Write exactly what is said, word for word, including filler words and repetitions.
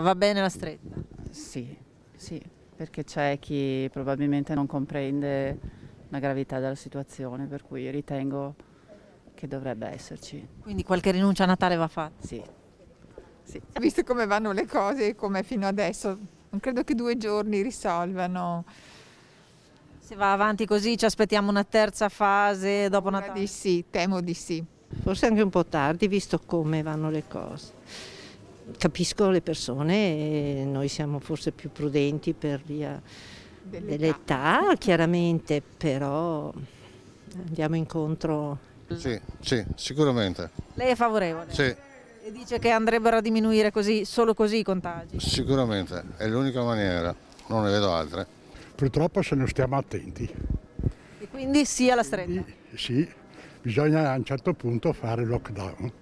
Va bene la stretta? Sì, sì, perché c'è chi probabilmente non comprende la gravità della situazione, per cui ritengo che dovrebbe esserci. Quindi qualche rinuncia a Natale va fatta? Sì. Sì. Visto come vanno le cose e come fino adesso, non credo che due giorni risolvano. Se va avanti così ci aspettiamo una terza fase dopo Ora Natale? Di sì, temo di sì. Forse anche un po' tardi, visto come vanno le cose. Capisco le persone, e noi siamo forse più prudenti per via dell'età, chiaramente, però andiamo incontro. Sì, sì, sicuramente. Lei è favorevole? Sì. E dice che andrebbero a diminuire così, solo così i contagi? Sicuramente, è l'unica maniera, non ne vedo altre. Purtroppo se non stiamo attenti. E quindi sì alla stretta? Sì, bisogna a un certo punto fare lockdown.